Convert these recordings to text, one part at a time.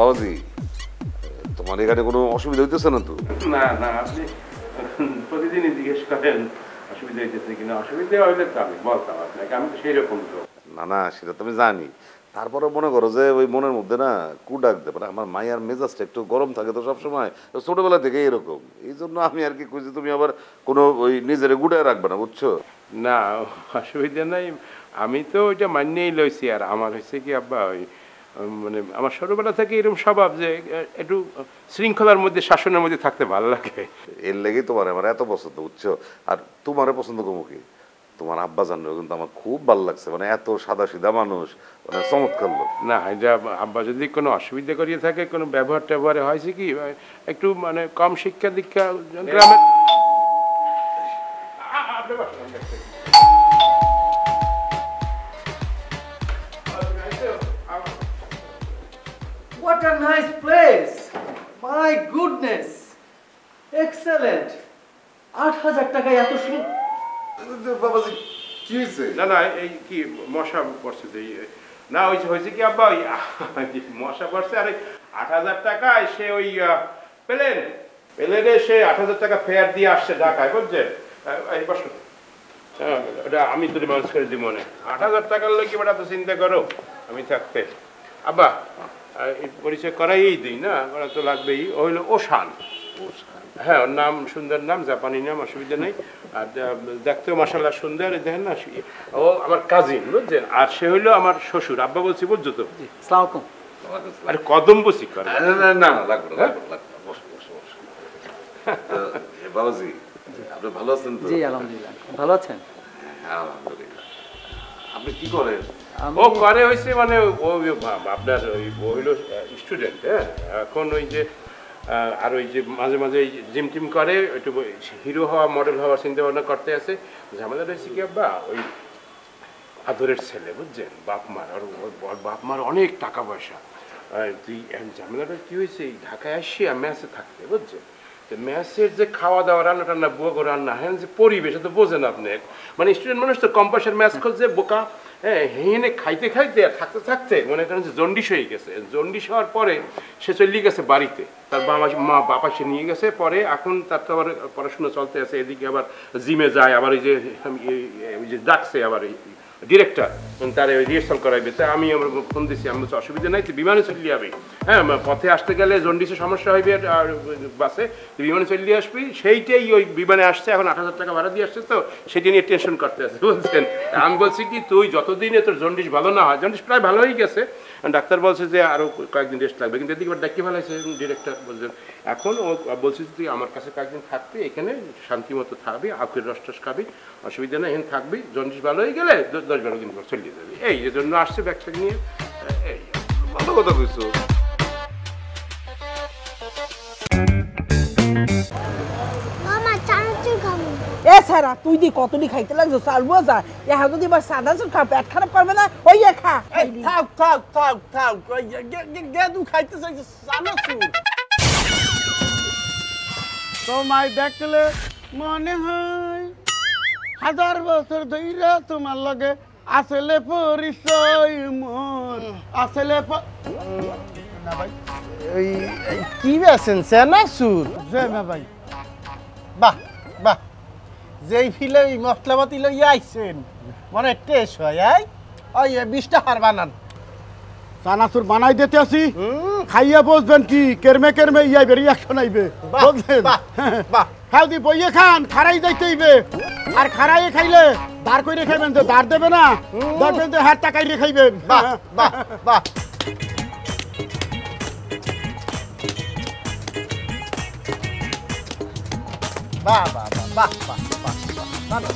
বাবাজি তোমার এখানে কোনো অসুবিধা হইতেছে না তো? না না, আপনি প্রতিদিনই জিজ্ঞেস করেন অসুবিধা হইতেছে কিনা। অসুবিধা হইলে তো আমি বলতাম আপনাকে, আমি তো সেই রকম তো না। না সেটা তো আমি জানি, তারপরে মনে করো যে ওই মনের মধ্যে না কু ডাকতে পারে। আমার মায়ের মেজাজটা একটু গরম থাকে তো সবসময়, ছোটবেলা থেকে এরকম। এই জন্য আমি আর কি খুঁজি, তুমি আবার কোনো ওই নিজের গুড়ায় রাখবে না, বুঝছো? না অসুবিধা নাই, আমি তো ওইটা মানিয়েই লইছি। আর আমার হয়েছে কি আব্বা, ওই মানে আমার ছোটবেলা থেকে এরকম স্বভাব যে একটু শৃঙ্খলার মধ্যে, শাসনের মধ্যে থাকতে ভালো লাগে। এর লেগেই তোমার আমার এত পছন্দ, বুঝছো? আর তোমারও পছন্দ কমুখী, তোমার আব্বা জানলো কিন্তু আমার খুব ভালো লাগছে, মানে এত সাদা সিধা মানুষ, মানে চমৎকার লোক। না এটা আব্বা যদি কোনো অসুবিধা করিয়ে থাকে, কোনো ব্যবহার ট্যাবহারে হয়েছে কি একটু মানে কম শিক্ষা দীক্ষা গ্রামের। What a nice place! My goodness! Excellent! 8000 টাকায় এত সুখ! বাবাজি কি হয়েছে? না না, এই কি মশা পড়ছে। না ওই হয়েছে কি আব্বা, ওই মশা পড়ছে। আরে 8000 টাকায় সে ওই প্লেনে সে 8000 টাকা ফেয়ার দিয়ে আসছে ঢাকায়, বুঝছে? ওটা আমি তোর মানুষ করে দিই মনে। 8000 টাকার লোক কি বেটা, তো চিন্তা করো আমি থাকতে। আব্বা পরিচয় করাই দিই না, ওরা তো লাগবেই। ও হইলো ওশান। হ্যাঁ ওর নাম, সুন্দর নাম, জাপানি নাম, অসুবিধা নেই। আর দেখতেও মাশাআল্লাহ সুন্দর, দেখেন না। ও আমার কাজিন, বুঝছেন? আর সে হইলো আমার শ্বশুর। আব্বা বলছি, বুঝছো তো? আসসালামু আলাইকুম। আরে কদম বসি করে। না না না লাগবে না, বস বস বস। এ বাবাজি আপনি ভালো আছেন তো? জি আলহামদুলিল্লাহ। ভালো আছেন? হ্যাঁ আলহামদুলিল্লাহ। আপনি কি করেন? ও করে হইছে মানে ও আপনার ওই হইলো স্টুডেন্ট। হ্যাঁ এখন ওই যে আর ওই যে মাঝে মাঝে জিম টিম করে, একটু হিরো হওয়া মডেল হওয়ার চিন্তা ভাবনা করতে আছে। ঝামেলা রয়েছে কি আব্বা, ওই আদরের ছেলে, বুঝছেন? বাপ মার, আর ওর বাপ মার অনেক টাকা পয়সা। তুই ঝামেলাটা কী হয়েছে, এই ঢাকায় আসছি ম্যাচে থাকতে, বুঝছেন? তো ম্যাচের যে খাওয়া দাওয়া, রান্না টান্না, বুয়ো রান্না, হ্যাঁ যে পরিবেশ তো বোঝেন আপনি, মানে স্টুডেন্ট মানুষ তো কম পয়সার ম্যাচ করছে বোকা। হ্যাঁ হেনে খাইতে খাইতে আর থাকতে থাকতে মনে করেন যে জন্ডিস হয়ে গেছে। জন্ডিস হওয়ার পরে সে চলে গেছে বাড়িতে, তার বাবা মা বাবা সে নিয়ে গেছে। পরে এখন তার তো আবার পড়াশোনা চলতে আছে, এদিকে আবার জিমে যায়। আবার ওই যে ডাকছে আবার ওই ডিরেক্টর, তার ওই রিহার্সাল করাইবে। তা আমি আমার ফোন দিচ্ছি, আমি বলছি অসুবিধা নাই, তুই বিমানে চলে যাবি। হ্যাঁ পথে আসতে গেলে জন্ডিসের সমস্যা হইবে, আর বাসে তুই বিমানে চলে আসবি। সেইটাই ওই বিমানে আসছে, এখন 8000 টাকা ভাড়া দিয়ে আসছে, তো সেটা নিয়ে টেনশন করতে আছে, বুঝছেন? আমি বলছি কি, তুই যতদিনে তোর জন্ডিস ভালো না হয়, জন্ডিস প্রায় ভালো হয়ে গেছে, ডাক্তার বলছে যে আরও কয়েকদিন রেস্ট লাগবে, কিন্তু এদিকে ডাক্তার ভালো হয়েছে ডিরেক্টর, বুঝলেন? এখন ও বলছি তুই আমার কাছে কয়েকদিন থাকবি, এখানে শান্তিমতো থাকবি, আখের রস টস খাবি, অসুবিধা নেই, এখানে থাকবি। জন্ডিস ভালো হয়ে গেলে 10-12 দিন পর চলে যাবি। এই জন্য আসছে ব্যাগটা নিয়ে। এই ভালো কথা বলছো। এছাড়া তুই দি কতটি খাইতে লাগছো, চাল বোঝা এখন যদি এবার সাদা চোর খা, পেট খারাপ করবে না। ওই খা, থাক থাক থাক থাক, তুই খাইতে চাইছো সাদা চোর। তোমায় দেখলে মনে হয় 1000 বছর ধরে তোমার লগে আসলে পরিচয় মোর, আসলে কি আছেন সাদা চোর। জয় মা ভাই, বাহ বাহ, যেই ফিলে ওই মশলাপাতি লইয়া আইছেন মনে টেস্ট হয়। ওই 20টা হার বানান, চানাচুর বানাই দিতে আসি, খাইয়া বসবেন কি কেরমে কেরমে ইয়া বেরিয়ে একশন আইবে, বুঝলেন? খাওদি বইয়ে খান, খারাই যাইতেইবে। আর খারাইয়ে খাইলে দাঁড় করে খাইবেন, তো দাঁড় দেবে না, দেখবেন তো হাত টাকাই রে খাইবেন। বাহ বাহ বাহ। বাহ বাহ বাহ বাহ বাহ বাহ বাহ।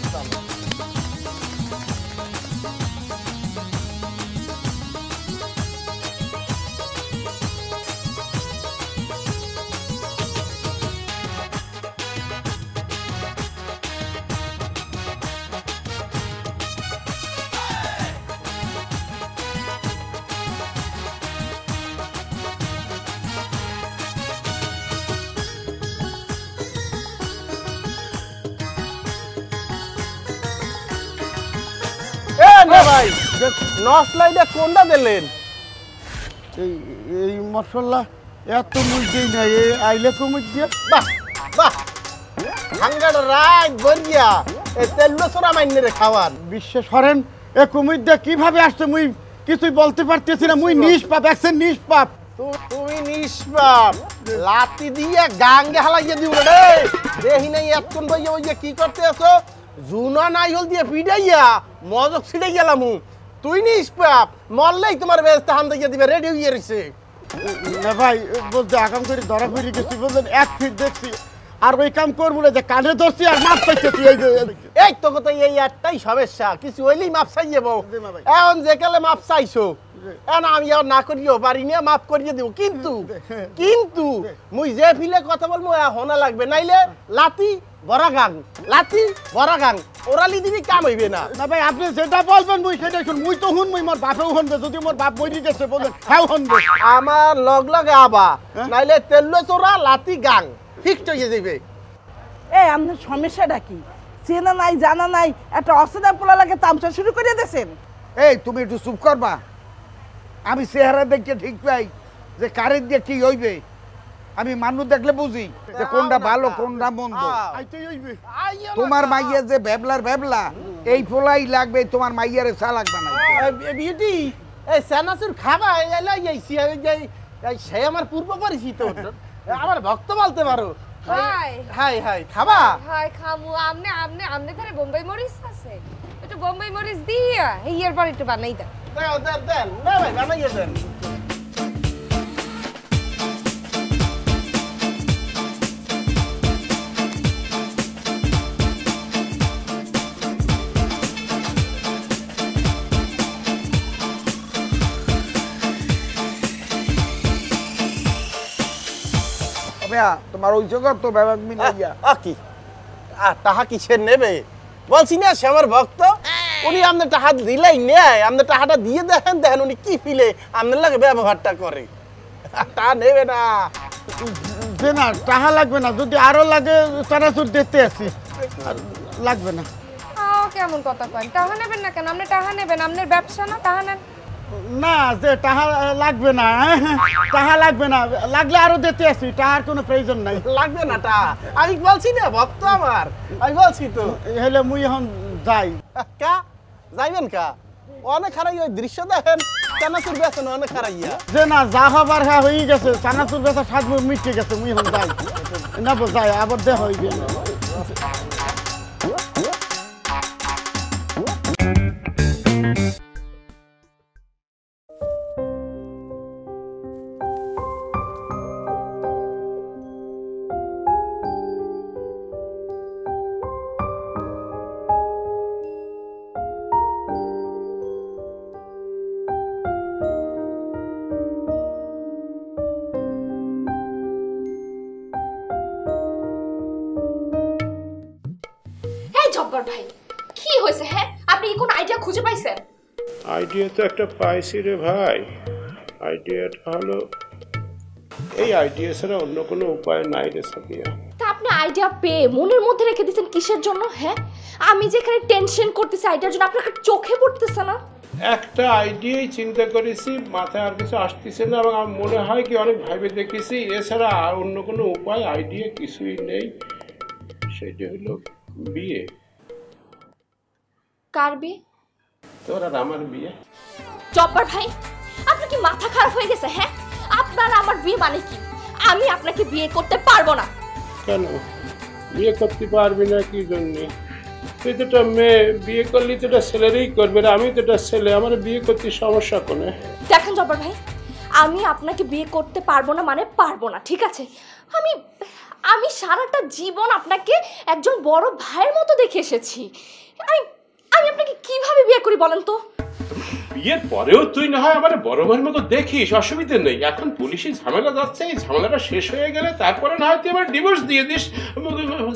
কোনটা দিলেন? এই মশলা এত মুজেই না এ আইলে কমুজ দিয়া বাহ বাহ হাঙ্গার রাগ গরিয়া এ তেল সরা মাইনে রে খাওয়ান বিশ্বাস করেন এ কমুজ দা কিভাবে আসছে মুই কিছুই বলতে পারতেছি না মুই নিষ্পাপ একজন নিষ্পাপ তুমি নিষ্পাপ লাতি দিয়া গাঙ্গে হালাইয়া দিউ রে দেহি নাই এতক্ষণ বইয়া ওই কি করতে আছো জুনা নাই হল দিয়ে পিডাইয়া মজক ছিড়ে গেলাম তুই নিষ্পাপ মরলেই তোমার বেস্তে হান দিয়া দিবে রেডি হইয়া রইছে না ভাই বলতে আগাম করে ধরা ফিরে গেছি বললেন এক ফিট দেখছি আর ওই কাম করবো না যে কানে ধরছি আর মাপ চাইছি এই তো কোথায় এই একটাই সমস্যা কিছু হইলেই মাপ চাই যাবো এখন যেকালে মাপ চাইছো এখন আমি আর না করিও পারি না মাপ করিয়ে দেবো কিন্তু কিন্তু মুই যে ফিলে কথা বলবো হোনা লাগবে নাইলে লাতি বড়া গান লাতি বড়া গান ওরালি দিবি কাম হইবে না না ভাই আপনি যেটা বলবেন মুই সেটা শুন মুই তো হুন মুই মোর বাপেও হনবে যদি মোর বাপ বই দিতেছে বলেন হ্যাঁ হনবে আমার লগ লগে আবা নাইলে তেল চোরা লাতি গান ফিক্স হয়ে যাবে এই আপনার সমস্যাটা কি চেনা নাই জানা নাই একটা অসুবিধা পোলা লাগে তামসা শুরু করে দিয়েছেন এই তুমি একটু চুপ করবা আমি চেহারা দেখে ঠিক পাই যে কারের দিয়ে কি হইবে আমি মানুষ দেখলে বুঝি যে কোনটা ভালো কোনটা মন্দ তোমার মাইয়া যে ভেবলার ভেবলা এই পোলাই লাগবে তোমার মাইয়ারে চা লাগবে না বিউটি এই সানাসুর খাবা সে আমার পূর্ব পরিচিত আমার ভক্ত বলতে পারো হাই হাই হাই খাবা হাই খামু আমনে আমনে আমনে ঘরে বোম্বাই মরিচ আছে একটু বোম্বাই মরিচ দিয়া এর পর একটু বানাই দাও দাও দাও দেন না ভাই বানাইয়া দেন তোমার ওই জগৎ তো ব্যাপক মিলাইয়া কি আর তাহা কিসে নেবে বলছি না সে আমার ভক্ত উনি আপনার টাকা দিলাই নেয় আপনার টাকাটা দিয়ে দেখেন দেখেন উনি কি ফিলে আপনার লাগে ব্যবহারটা করে তা নেবে না যে না টাকা লাগবে না যদি আরো লাগে চানাচুর দিতে আসি লাগবে না কেমন কথা কয় টাকা নেবেন না কেন আপনি টাকা নেবেন আপনার ব্যবসা না টাকা নেন না যে টাকা লাগবে না টাকা লাগবে না লাগলে আরো দিতে আসি টাকার কোনো প্রয়োজন নাই লাগবে না টাকা আমি বলছি না ভক্ত আমার আমি বলছি তো হলে মুই এখন যাই কা যাইবেন কা অনেক খারাই ওই দৃশ্য দেখেন চানাচুর বেছেন অনেক খারাইয়া যে না যা হবার হা হয়ে গেছে চানাচুর বেচা সাত মিটে গেছে মুই এখন যাই না যাই আবার দেহ হইবে ভাই কি হইছে হ্যাঁ আপনি কোন আইডিয়া খুঁজে পাইছেন আইডিয়া তো একটা পাইছি রে ভাই আইডিয়াটা ভালো এই আইডিয়া ছাড়া অন্য কোনো উপায় নাই রে সাবিয়া তা আপনি আইডিয়া পেয়ে মনের মধ্যে রেখে দিয়েছেন কিসের জন্য হ্যাঁ আমি যেখানে টেনশন করতেছি আইডিয়ার জন্য আপনার চোখে পড়তেছে না একটা আইডিয়াই চিন্তা করেছি মাথায় আর কিছু আসতেছে না এবং আমার মনে হয় কি অনেক ভাবে দেখেছি এছাড়া আর অন্য কোনো উপায় আইডিয়া কিছুই নেই সেটা হলো বিয়ে কার বিয়ে তোর আর আমার বিয়ে জব্বার ভাই আপনার কি মাথা খারাপ হয়ে গেছে হ্যাঁ আপনার আমার বিয়ে মানে কি আমি আপনাকে বিয়ে করতে পারবো না কেন বিয়ে করতে পারবি না কি জন্য তুই তো একটা মেয়ে বিয়ে করলি তো একটা ছেলেরই করবে আমি তো একটা ছেলে আমার বিয়ে করতে সমস্যা কোনো দেখেন জব্বার ভাই আমি আপনাকে বিয়ে করতে পারবো না মানে পারবো না ঠিক আছে আমি সারাটা জীবন আপনাকে একজন বড় ভাইয়ের মতো দেখে এসেছি আমি আপনাকে কিভাবে বিয়ে করি বলেন তো বিয়ের পরেও তুই না হয় আমার বড় ভাইয়ের মতো দেখিস অসুবিধা নেই এখন পুলিশে ঝামেলা যাচ্ছে এই ঝামেলাটা শেষ হয়ে গেলে তারপরে না হয় তুই আমার ডিভোর্স দিয়ে দিস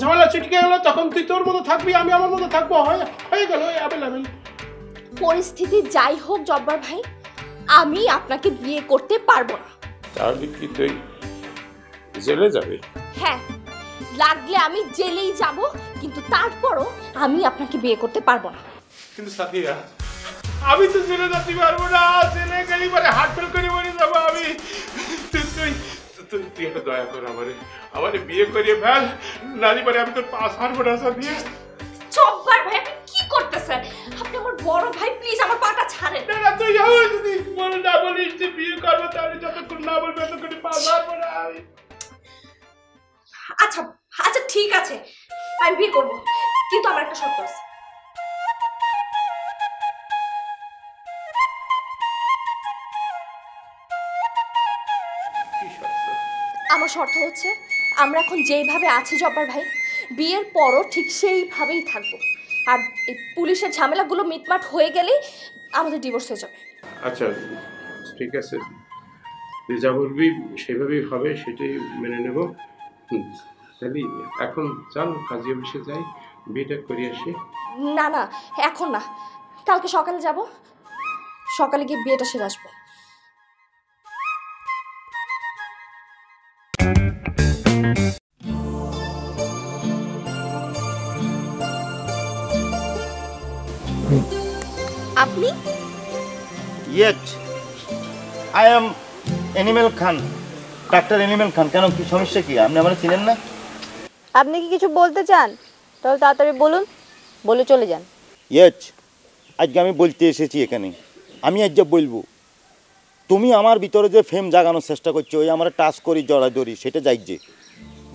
ঝামেলা চুটকে গেল তখন তুই তোর মতো থাকবি আমি আমার মতো থাকবো হয়ে গেল পরিস্থিতি যাই হোক জব্বার ভাই আমি আপনাকে বিয়ে করতে পারবো না তাহলে কি তুই জেলে যাবি হ্যাঁ লাগলে আমি জেলেই যাব কিন্তু তারপরও আমি আপনাকে বিয়ে করতে পারবো না কিন্তু সাথীরা আমি তো জেলে যেতে পারবো না জেলে গেলে পরে হার্ট ফেল করে মরে যাব ঠিক আছে আমি বিয়ে করব কিন্তু আমার একটা শর্ত আছে। আমার শর্ত হচ্ছে আমরা এখন যেইভাবে আছি জব্বার ভাই বিয়ের পরও ঠিক সেইভাবেই থাকবো আর এই পুলিশের ঝামেলাগুলো মিটমাট হয়ে গেলেই আমাদের ডিভোর্স হয়ে যাবে। আচ্ছা ঠিক আছে যা বলবি সেভাবেই হবে সেটাই মেনে নেব। তাহলে এখন চল কাজে বসে যাই বিয়েটা করে আসি। না না এখন না কালকে সকালে যাব সকালে গিয়ে বিয়েটা সেরে আসবো। আপনি? Yes, I am Animal Khan, Dr. Animal Khan. কেন কি সমস্যা কি আপনি আমাকে চিনেন না? আপনি কি কিছু বলতে চান তাহলে তাড়াতাড়ি বলুন বলে চলে যান। Yes, আজকে আমি বলতে এসেছি এখানে আমি আজ যা বলবো তুমি আমার ভিতরে যে ফেম জাগানোর চেষ্টা করছো ওই আমার টাচ করি জড়াজড়ি সেটা যাইছে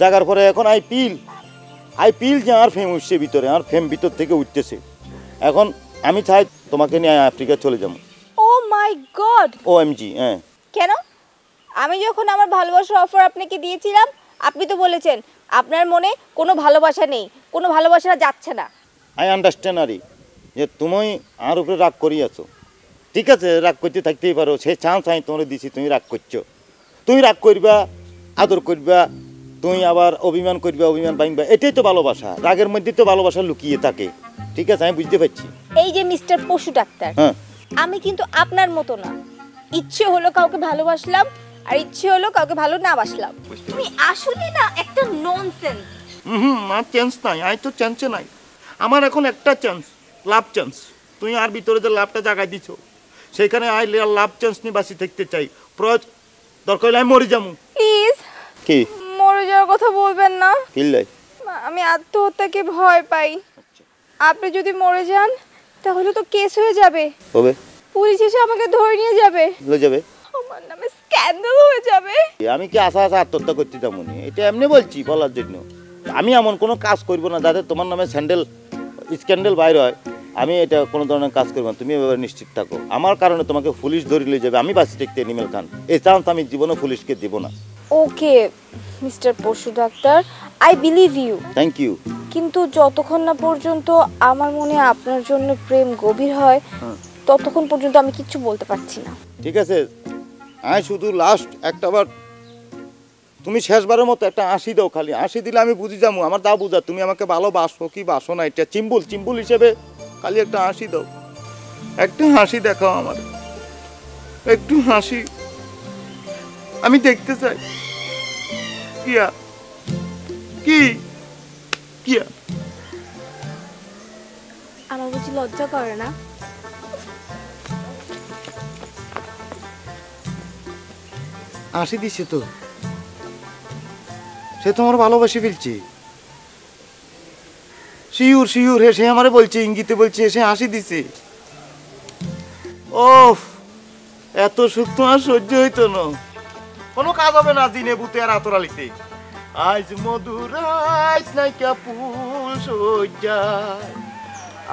জাগার পরে এখন আই পিল যে আমার ফেম উঠছে ভিতরে আমার ফেম ভিতর থেকে উঠতেছে এখন আমি চাই তোমাকে নিয়ে আফ্রিকা চলে যাবো। Oh my god OMG! হ্যাঁ কেন আমি যখন আমার ভালোবাসার অফার আপনাকে দিয়েছিলাম আপনি তো বলেছেন আপনার মনে কোনো ভালোবাসা নেই কোনো ভালোবাসা যাচ্ছে না। আই আন্ডারস্ট্যান্ড যে তুমি আর উপরে রাগ করিয়াছো ঠিক আছে রাগ করতে থাকতেই পারো সে চান্স আমি তোমার দিছি তুমি রাগ করছো তুমি রাগ করবা আদর করবা তুমি আবার অভিমান করবা অভিমান ভাঙবা এটাই তো ভালোবাসা রাগের মধ্যে তো ভালোবাসা লুকিয়ে থাকে ঠিক আছে আমি বুঝতে পারছি। এই যে মিস্টার পশু ডাক্তার আমি কিন্তু আপনার মতো না ইচ্ছে হলো কাউকে ভালোবাসলাম আর ইচ্ছে হলো কাউকে ভালো না বাসলাম তুমি আসলে না একটা ননসেন্স। আমার চান্স নাই আই তো চান্স নাই আমার এখন একটা চান্স লাভ চান্স তুমি আর ভিতরে যে লাভটা জাগাই দিছো সেইখানে আই লাভ চান্স নিয়ে বাঁচি থাকতে চাই প্রয়োজ দরকার হলে আমি মরে যাবো। প্লিজ কি মরে যাওয়ার কথা বলবেন না আমি আত্মহত্যাকে ভয় পাই আপনি যদি মরে যান তাহলে তো কেস হয়ে যাবে হবে পুলিশ এসে আমাকে ধরে নিয়ে যাবে লয়ে যাবে আমার নামে স্ক্যান্ডাল হয়ে যাবে আমি কি আশা আশা আত্মহত্যা করতে যাব না এটা এমনি বলছি বলার জন্য আমি এমন কোনো কাজ করব না যাতে তোমার নামে স্ক্যান্ডাল বাইর হয় আমি এটা কোনো ধরনের কাজ করব না তুমি এভাবে নিশ্চিত থাকো আমার কারণে তোমাকে পুলিশ ধরে নিয়ে যাবে আমি বাঁচি দেখতে নিমেল খান এই চান্স আমি জীবনে পুলিশকে দেব না। ওকে মিস্টার পশু doctor I believe you thank you কিন্তু যতক্ষণ না পর্যন্ত আমার মনে আপনার জন্য প্রেম গভীর হয় ততক্ষণ পর্যন্ত আমি কিছু বলতে পারছি না ঠিক আছে আমি শুধু লাস্ট একটাবার তুমি শেষবারের মতো একটা হাসি দাও খালি হাসি দিলে আমি বুঝি যাবো আমার তা বুঝা তুমি আমাকে ভালোবাসো কি বাসো না এটা চিম্বুল চিম্বুল হিসেবে খালি একটা হাসি দাও একটা হাসি দেখাও আমার একটু হাসি আমি দেখতে চাই কিয়া কি কিয়া আমার বুঝি লজ্জা করে না হাসি দিছে তো সে তোমার ভালোবাসি ফেলছে শিউর শিউর হে সে আমারে বলছে ইঙ্গিতে বলছে সে হাসি দিছে ওফ এত সুখ তো আর সহ্য হইতো না কোনো কাজ হবে না দিনে ভূতে আর আতরালিতে আজ মধুরাইত নাইকা ফুল সজ্জায়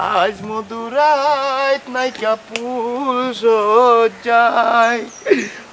আজ মধুরাইত নাইকা ফুল সজ্জায়